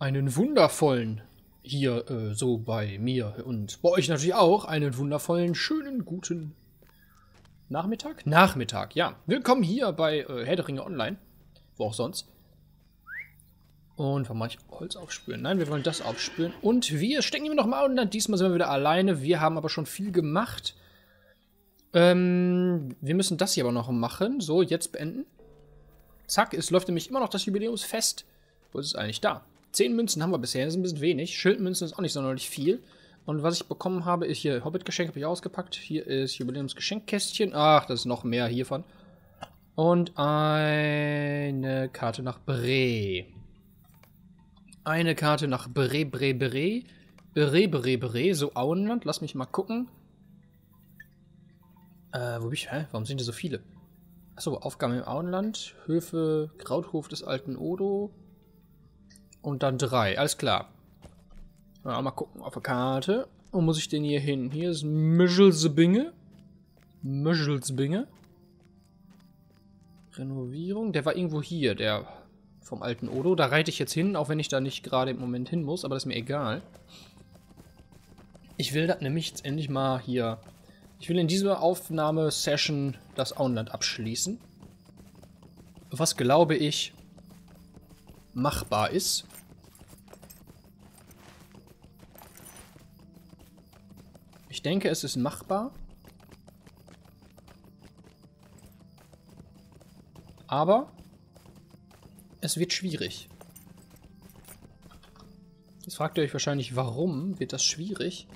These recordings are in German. Einen wundervollen, hier so bei mir und bei euch natürlich auch, einen wundervollen, schönen, guten Nachmittag? Nachmittag, ja. Willkommen hier bei Herr der Ringe Online. Wo auch sonst. Und warum mache ich Holz aufspüren? Nein, wir wollen das aufspüren. Und wir stecken immer noch im Auenland. Diesmal sind wir wieder alleine. Wir haben aber schon viel gemacht. Wir müssen das hier aber noch machen. So, jetzt beenden. Zack, es läuft nämlich immer noch das Jubiläumsfest. Wo ist es eigentlich? Da. 10 Münzen haben wir bisher, das ist ein bisschen wenig. Schildmünzen ist auch nicht sonderlich viel. Und was ich bekommen habe, ist hier Hobbitgeschenk, habe ich ausgepackt. Hier ist Jubiläumsgeschenkkästchen. Ach, das ist noch mehr hiervon. Und eine Karte nach Bree. Eine Karte nach Bree, so Auenland. Lass mich mal gucken. Wo bin ich? Hä? Warum sind hier so viele? Achso, Aufgaben im Auenland. Höfe, Krauthof des alten Odo. Und dann 3, alles klar. Ja, mal gucken auf der Karte. Wo muss ich denn hier hin? Hier ist Mischelsebinge. Renovierung. Der war irgendwo hier, der vom alten Odo. Da reite ich jetzt hin, auch wenn ich da nicht gerade im Moment hin muss. Aber das ist mir egal. Ich will das nämlich jetzt endlich mal hier... Ich will in dieser Aufnahmesession das Auenland abschließen. Was, glaube ich, machbar ist. Ich denke, es ist machbar. Aber es wird schwierig. Jetzt fragt ihr euch wahrscheinlich, warum wird das schwierig?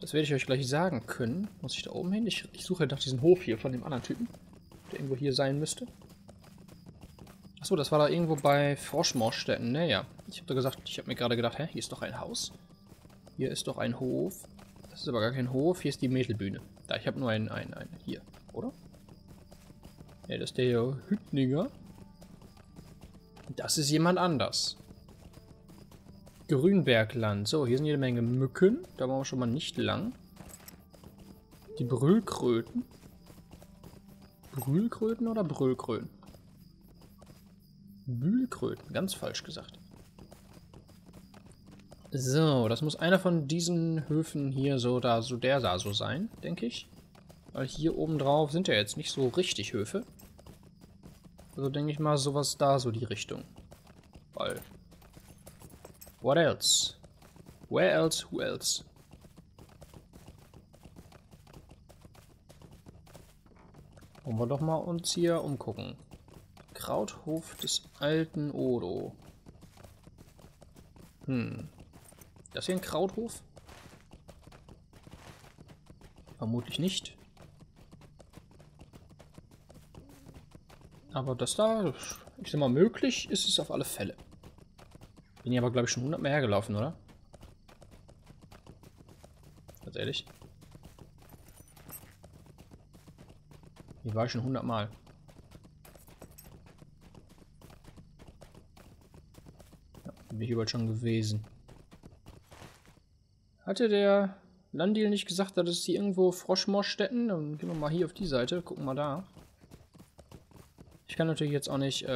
Das werde ich euch gleich sagen können. Muss ich da oben hin? Ich suche nach diesem Hof hier von dem anderen Typen, der irgendwo hier sein müsste. Achso, das war da irgendwo bei Froschmorstätten. Naja, ich habe da gesagt, ich habe mir gerade gedacht, hä, hier ist doch ein Haus. Hier ist doch ein Hof. Das ist aber gar kein Hof. Hier ist die Mädelbühne. Da, ich habe nur einen hier, oder? Ne, das ist der hier, Hüttlinger. Das ist jemand anders. Grünbergland. So, hier sind jede Menge Mücken. Da waren wir schon mal nicht lang. Die Brüllkröten. Brüllkröten oder Brüllkröten? Brüllkröten, ganz falsch gesagt. So, das muss einer von diesen Höfen hier so da, so der da so sein, denke ich. Weil hier oben drauf sind ja jetzt nicht so richtig Höfe. Also denke ich mal, sowas da, so die Richtung. Weil... What else? Where else? Who else? Wollen wir doch mal uns hier umgucken. Krauthof des alten Odo. Hm. Das hier ein Krauthof? Vermutlich nicht. Aber das da, ich sag mal, möglich ist es auf alle Fälle. Bin hier aber, glaube ich, schon 100 Mal hergelaufen, oder? Ganz ehrlich. Hier war ich schon 100 Mal. Ja, bin ich überall schon gewesen. Hatte der Landil nicht gesagt, dass es hier irgendwo Froschmorstätten? Dann gehen wir mal hier auf die Seite, gucken mal da. Ich kann natürlich jetzt auch nicht...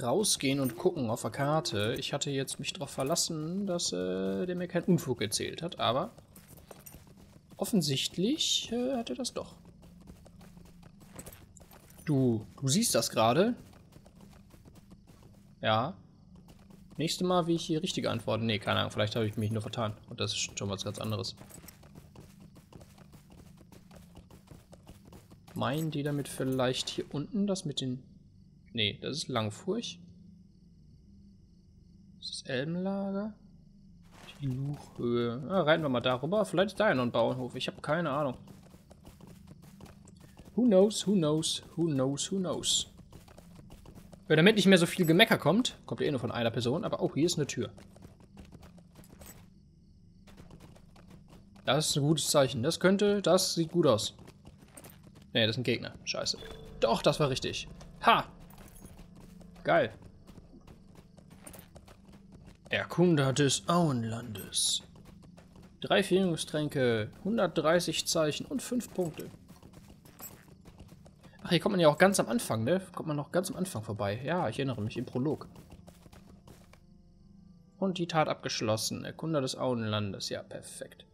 rausgehen und gucken auf der Karte. Ich hatte jetzt mich darauf verlassen, dass der mir keinen Unfug erzählt hat, aber offensichtlich hat er das doch. Du siehst das gerade? Ja. Nächstes Mal, wie ich hier richtig antworte. Nee, keine Ahnung, vielleicht habe ich mich nur vertan. Und das ist schon was ganz anderes. Meinen die damit vielleicht hier unten das mit den... Nee, das ist Langfurcht. Das ist Elbenlager. Die Luchhöhe. Ah, reiten wir mal darüber. Vielleicht ist da ja noch ein Bauernhof. Ich habe keine Ahnung. Who knows, who knows, who knows, who knows. Ja, damit nicht mehr so viel Gemecker kommt. Kommt ja eh nur von einer Person. Aber auch hier ist eine Tür. Das ist ein gutes Zeichen. Das könnte... Das sieht gut aus. Nee, das ist ein Gegner. Scheiße. Doch, das war richtig. Ha! Geil. Erkunder des Auenlandes. 3 Führungstränke, 130 Zeichen und 5 Punkte. Ach, hier kommt man ja auch ganz am Anfang, ne? Kommt man noch ganz am Anfang vorbei. Ja, ich erinnere mich, im Prolog. Und die Tat abgeschlossen. Erkunder des Auenlandes. Ja, perfekt.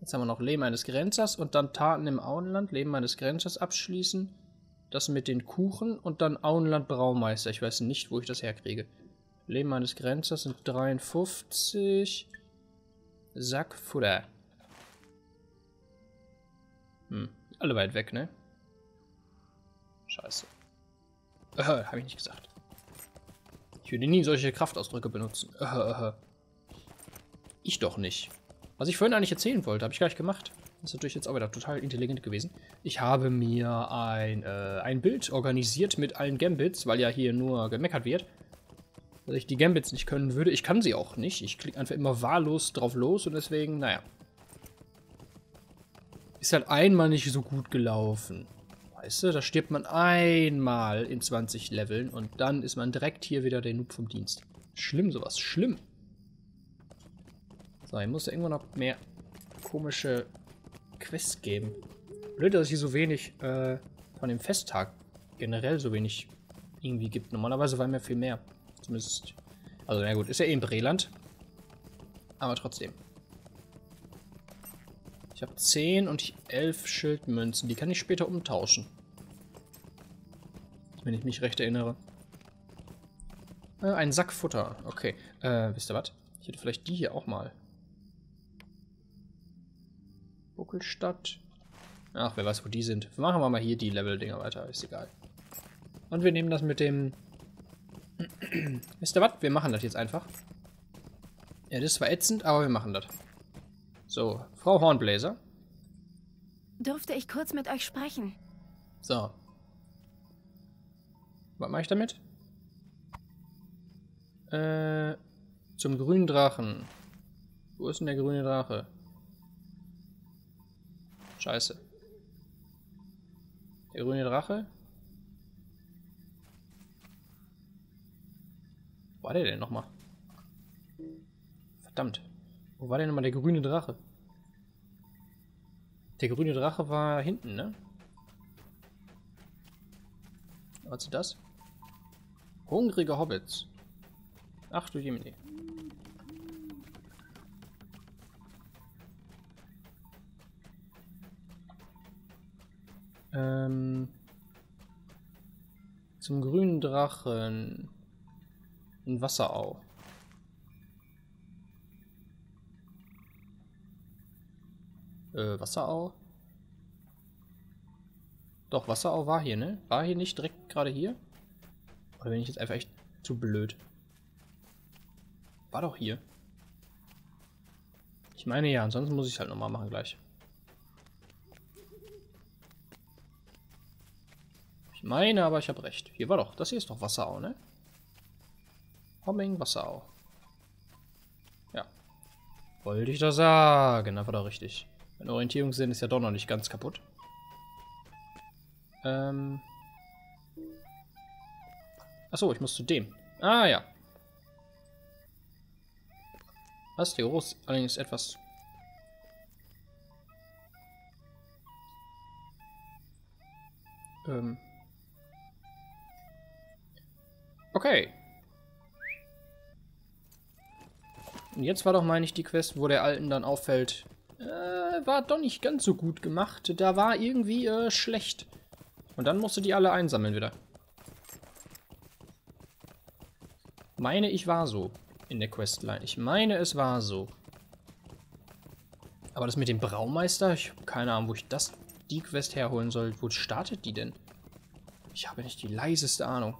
Jetzt haben wir noch Leben eines Grenzers und dann Taten im Auenland. Leben eines Grenzers abschließen. Das mit den Kuchen und dann Auenland Braumeister. Ich weiß nicht, wo ich das herkriege. Leben eines Grenzers sind 53. Sackfutter. Alle weit weg, ne? Scheiße. Hab ich nicht gesagt. Ich würde nie solche Kraftausdrücke benutzen. Ich doch nicht. Was ich vorhin eigentlich erzählen wollte, habe ich gleich gemacht. Das ist natürlich jetzt auch wieder total intelligent gewesen. Ich habe mir ein Bild organisiert mit allen Gambits, weil ja hier nur gemeckert wird. Dass ich die Gambits nicht können würde. Ich kann sie auch nicht. Ich klicke einfach immer wahllos drauf los und deswegen, naja. Ist halt einmal nicht so gut gelaufen. Weißt du, da stirbt man einmal in 20 Leveln und dann ist man direkt hier wieder der Noob vom Dienst. Schlimm sowas, schlimm. So, ich muss ja irgendwann noch mehr komische Quests geben. Blöd, dass es hier so wenig von dem Festtag generell so wenig irgendwie gibt. Normalerweise war mir viel mehr. Zumindest, also na gut, ist ja eh in Breland. Aber trotzdem. Ich habe 10 und 11 Schildmünzen. Die kann ich später umtauschen. Wenn ich mich recht erinnere. Ein Sack Futter. Okay. Wisst ihr was? Ich hätte vielleicht die hier auch mal. Buckelstadt. Ach, wer weiß, wo die sind. Machen wir mal hier die Level-Dinger weiter. Ist egal. Und wir nehmen das mit dem... Wisst ihr was? Wir machen das jetzt einfach. Ja, das war ätzend, aber wir machen das. So, Frau Hornbläser. Durfte ich kurz mit euch sprechen? So. Was mache ich damit? Zum grünen Drachen. Wo ist denn der grüne Drache? Scheiße. Der grüne Drache? Wo war der denn nochmal? Verdammt. Wo war denn nochmal der grüne Drache? Der grüne Drache war hinten, ne? Was ist das? Hungrige Hobbits. Ach du Jemine. Zum grünen Drachen in Wasserau. Wasserau? Doch, Wasserau war hier, ne? War hier nicht direkt gerade hier? Oder bin ich jetzt einfach echt zu blöd? War doch hier. Ich meine ja, ansonsten muss ich es halt nochmal machen gleich. Ich meine, aber ich habe recht. Hier war doch, das hier ist doch Wasserau, ne? Homming Wasserau. Ja. Wollte ich doch sagen, da war doch richtig. Mein Orientierungssinn ist ja doch noch nicht ganz kaputt. Achso, ich muss zu dem. Ah, ja. Was? Der Groß allerdings etwas... Okay. Und jetzt war doch, meine ich, die Quest, wo der Alten dann auffällt... war doch nicht ganz so gut gemacht. Da war irgendwie schlecht. Und dann musst du die alle einsammeln wieder. Meine ich war so in der Questline. Ich meine es war so. Aber das mit dem Braumeister, ich habe keine Ahnung, wo ich das die Quest herholen soll. Wo startet die denn? Ich habe nicht die leiseste Ahnung.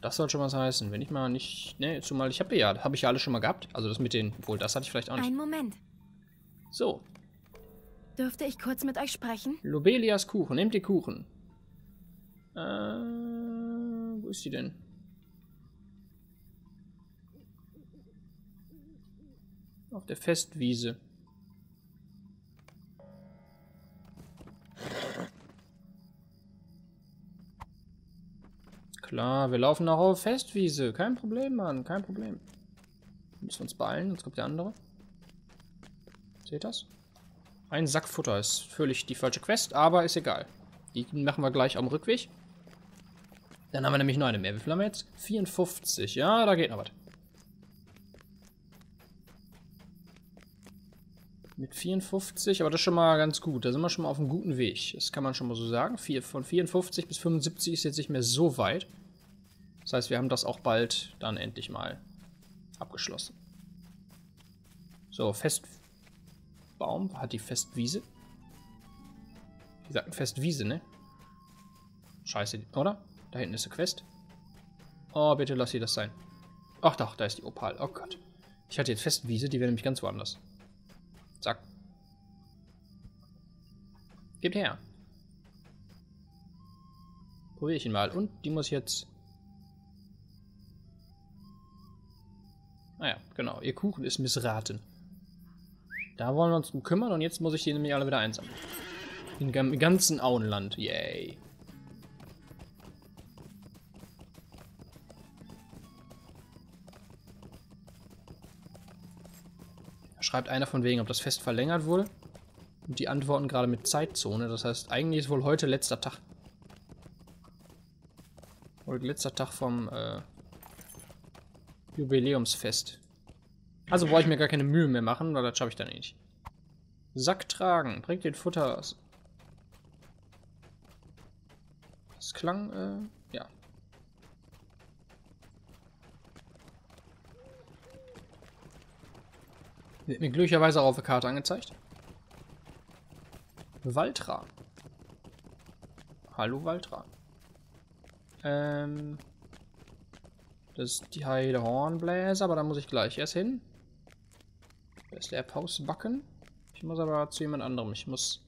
Das soll schon was heißen. Wenn ich mal nicht, ne, zumal ich habe ich ja alle schon mal gehabt. Also das mit den, obwohl das hatte ich vielleicht auch nicht. Einen Moment. So. Dürfte ich kurz mit euch sprechen? Lobelias Kuchen. Nehmt die Kuchen. Wo ist die denn? Auf der Festwiese. Klar, wir laufen auch auf Festwiese. Kein Problem, Mann. Kein Problem. Müssen wir uns beeilen, sonst kommt der andere. Seht das? Ein Sack Futter ist völlig die falsche Quest, aber ist egal. Die machen wir gleich am Rückweg. Dann haben wir nämlich 9 mehr. Wie viel haben wir jetzt? 54. Ja, da geht noch was. Mit 54, aber das ist schon mal ganz gut. Da sind wir schon mal auf einem guten Weg. Das kann man schon mal so sagen. Von 54 bis 75 ist jetzt nicht mehr so weit. Das heißt, wir haben das auch bald dann endlich mal abgeschlossen. So, Festbaum hat die Festwiese. Die sagten Festwiese, ne? Scheiße, oder? Da hinten ist eine Quest. Oh, bitte lass sie das sein. Ach doch, da ist die Opal. Oh Gott. Ich hatte jetzt Festwiese, die wäre nämlich ganz woanders. Zack. Gebt her. Probiere ich ihn mal. Und die muss jetzt... Naja, genau. Ihr Kuchen ist missraten. Da wollen wir uns drum kümmern und jetzt muss ich die nämlich alle wieder einsammeln. Im ganzen Auenland. Yay. Schreibt einer von wegen, ob das Fest verlängert wurde. Und die antworten gerade mit Zeitzone. Das heißt, eigentlich ist wohl heute letzter Tag. Heute letzter Tag vom Jubiläumsfest. Also brauche ich mir gar keine Mühe mehr machen, weil das schaffe ich dann eh nicht. Sack tragen. Bringt den Futter aus. Das klang, ja. Wird mir glücklicherweise auch auf der Karte angezeigt. Waldra. Hallo Waldra. Das ist die Heidehornbläser, aber da muss ich gleich erst hin. Da ist der Pausbacken. Ich muss aber zu jemand anderem. Ich muss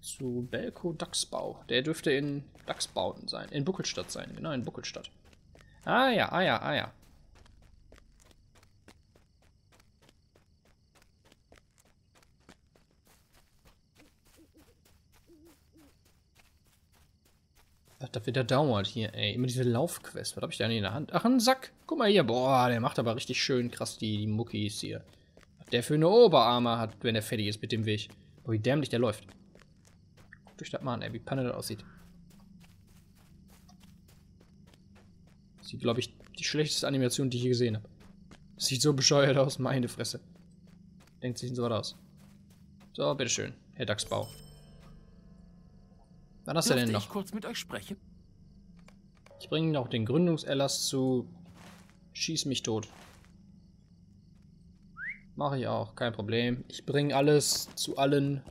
zu Belko Dachsbau. Der dürfte in Dachsbauten sein. In Buckelstadt sein. Genau, in Buckelstadt. Ah ja, ah ja, ah ja. Ach, das wieder dauert hier, ey. Immer diese Laufquest. Was habe ich da in der Hand? Ach, ein Sack. Guck mal hier. Boah, der macht aber richtig schön krass die Muckis hier. Was der für eine Oberarme hat, wenn er fertig ist mit dem Weg. Oh, wie dämlich der läuft. Guckt euch das mal an, ey, wie Panne das aussieht. Das ist, glaube ich, die schlechteste Animation, die ich je gesehen habe. Das sieht so bescheuert aus, meine Fresse. Denkt sich so was aus. So, bitteschön, Herr Dachsbau. Wann hast du denn noch? Ich kurz mit euch sprechen? Ich bringe noch den Gründungserlass zu. Schieß mich tot. Mache ich auch, kein Problem. Ich bringe alles zu allen.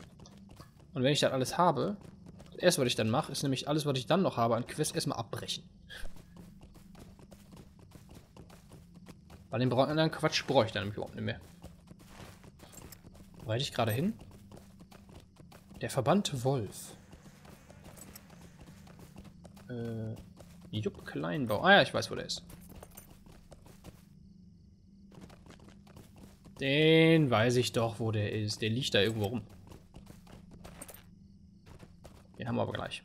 Und wenn ich dann alles habe, das erste, was ich dann mache, ist nämlich alles, was ich dann noch habe, an Quest erstmal abbrechen. Bei dem anderen Quatsch brauche ich dann nämlich überhaupt nicht mehr. Wo reite ich gerade hin? Der verbannte Wolf. Jupp, Kleinbau. Ah ja, ich weiß, wo der ist. Den weiß ich doch, wo der ist. Der liegt da irgendwo rum. Den haben wir aber gleich.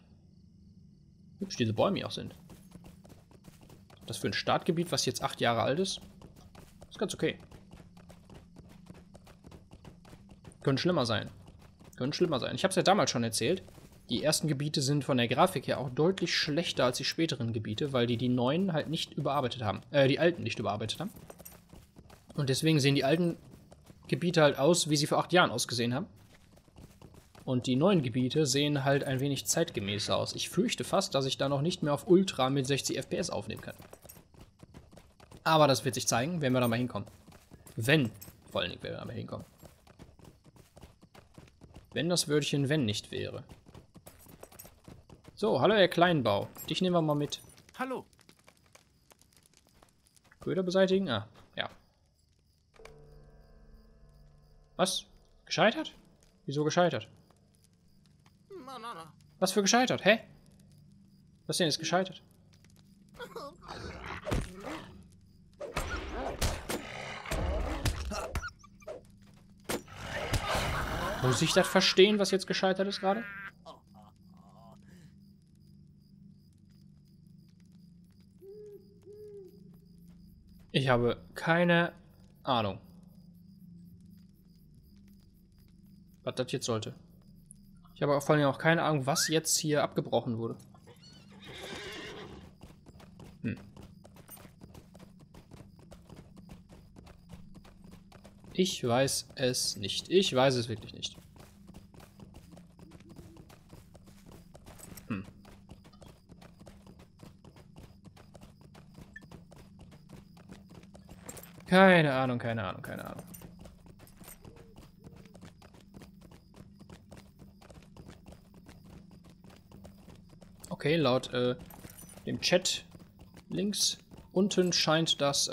Hübsch, diese Bäume hier auch sind. Das für ein Startgebiet, was jetzt 8 Jahre alt ist, ist ganz okay. Können schlimmer sein. Können schlimmer sein. Ich habe es ja damals schon erzählt. Die ersten Gebiete sind von der Grafik her auch deutlich schlechter als die späteren Gebiete, weil die neuen halt nicht überarbeitet haben. Die alten nicht überarbeitet haben. Und deswegen sehen die alten Gebiete halt aus, wie sie vor 8 Jahren ausgesehen haben. Und die neuen Gebiete sehen halt ein wenig zeitgemäßer aus. Ich fürchte fast, dass ich da noch nicht mehr auf Ultra mit 60 FPS aufnehmen kann. Aber das wird sich zeigen, wenn wir da mal hinkommen. Wenn, vor allen Dingen, wenn wir da mal hinkommen. Wenn das Wörtchen wenn nicht wäre. So, hallo Herr Kleinbau. Dich nehmen wir mal mit. Hallo. Köder beseitigen? Ah, ja. Was? Gescheitert? Wieso gescheitert? Na. Was für gescheitert? Hä? Was denn ist gescheitert? Muss ich das verstehen, was jetzt gescheitert ist gerade? Ich habe keine Ahnung, was das jetzt sollte. Ich habe vor allem auch keine Ahnung, was jetzt hier abgebrochen wurde. Ich weiß es nicht. Ich weiß es wirklich nicht. Keine Ahnung, keine Ahnung, keine Ahnung. Okay, laut dem Chat links unten scheint das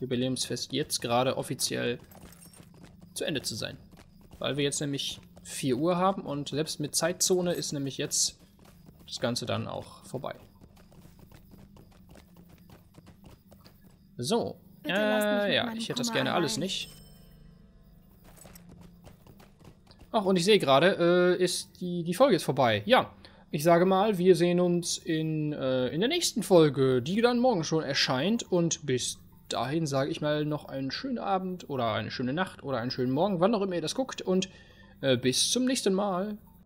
Jubiläumsfest jetzt gerade offiziell zu Ende zu sein. Weil wir jetzt nämlich 4 Uhr haben und selbst mit Zeitzone ist nämlich jetzt das Ganze dann auch vorbei. So, ja, ich hätte das gerne alles nicht. Ach, und ich sehe gerade, ist die Folge jetzt vorbei. Ja, ich sage mal, wir sehen uns in der nächsten Folge, die dann morgen schon erscheint. Und bis dahin sage ich mal noch einen schönen Abend oder eine schöne Nacht oder einen schönen Morgen, wann auch immer ihr das guckt. Und bis zum nächsten Mal.